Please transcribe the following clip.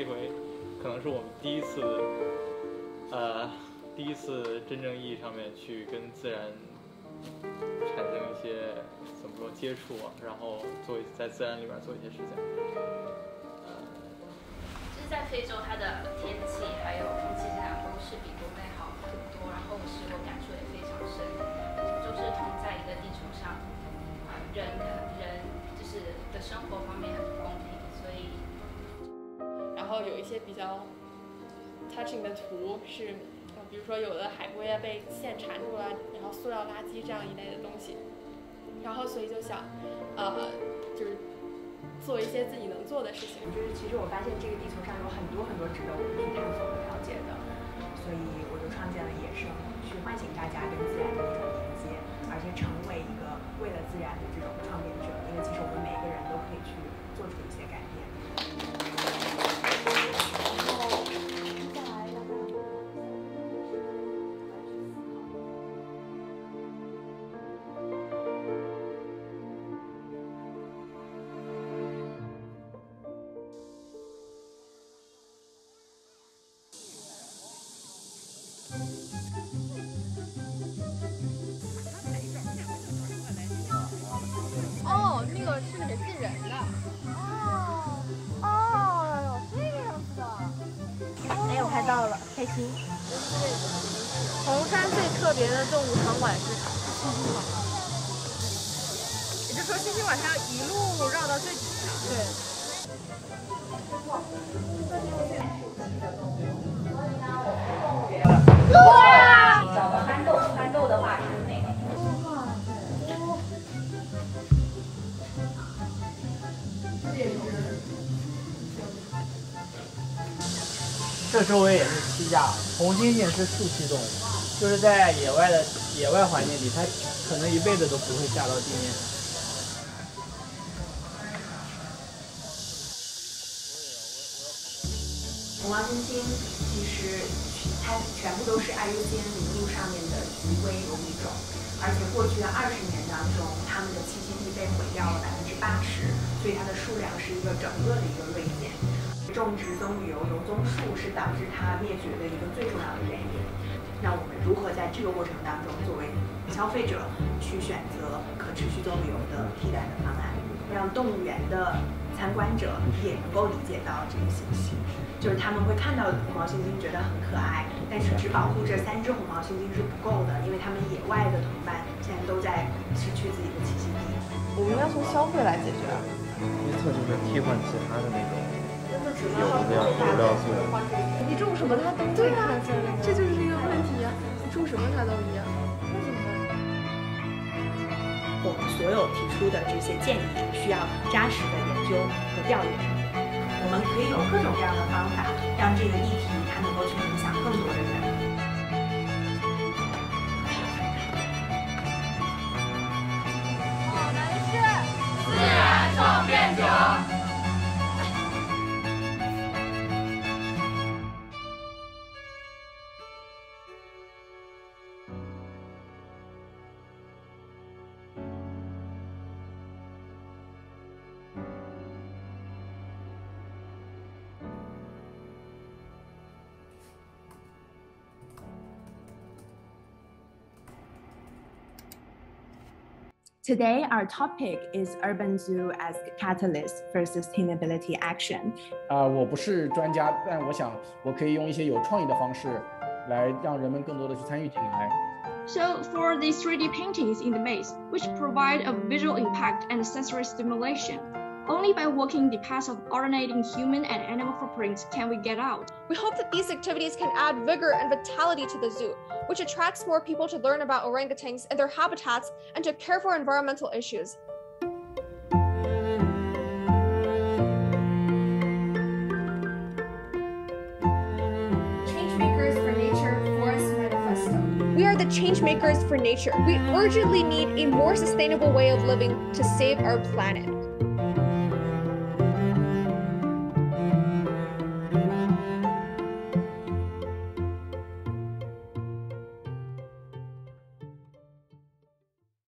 这回可能是我们第一次真正意义上面去跟自然产生一些怎么说接触啊，然后在自然里边做一些事情。就是在非洲，它的天气还有空气质量都是比国内好很多，然后使我感触也非常深。就是同在一个地球上，人就是的生活方面很不公平，所以然后有一些比较 touching 的图是。 比如说，有的海龟啊被线缠住了，然后塑料垃圾这样一类的东西，然后所以就想，就是做一些自己能做的事情。就是其实我发现这个地球上有很多很多值得我们去探索和了解的，所以我就创建了野生，去唤醒大家跟自然的一种连接，而且成为一个为了自然的这种创建者。因为其实我们每个人都可以去做出一些改变。 红山最特别的动物场馆是猩猩馆，也就是说猩猩馆它要一路绕到最底下。对。哇！找到憨豆的话是那个。这周围也是栖架，红猩猩是树栖动物，就是在野外环境里，它可能一辈子都不会下到地面上。红王猩猩其实它全部都是爱优坚林木上面的脊龟游迷种，而且过去的20年当中，它们的栖息地被毁掉了80%，所以它的数量是一个整个的一个锐减。 种植棕榈油棕树是导致它灭绝的一个最重要的原因。那我们如何在这个过程当中，作为消费者去选择可持续棕榈油的替代的方案，让动物园的参观者也能够理解到这个信息？就是他们会看到红毛猩猩，觉得很可爱，但是只保护这3只红毛猩猩是不够的，因为它们野外的同伴现在都在失去自己的栖息地。我们要从消费来解决啊，没错，就是替换其他的那种。 你种什么它都对啊，这就是一个问题啊！你种什么它都一样，为什么？我们所有提出的这些建议需要扎实的研究和调研，我们可以有各种各样的方法，让这个议题它能够去影响更多的人。 我们是自然创变者。 Today, our topic is Urban Zoo as Catalyst for Sustainability Action. 我不是专家，但我想我可以用一些有创意的方式，来让人们更多的去参与进来。So for these 3D paintings in the maze, which provide a visual impact and sensory stimulation, only by walking the path of alternating human and animal footprints can we get out. We hope that these activities can add vigor and vitality to the zoo, which attracts more people to learn about orangutans and their habitats and to care for environmental issues. Changemakers for Nature Forest Manifesto. We are the Changemakers for Nature. We urgently need a more sustainable way of living to save our planet.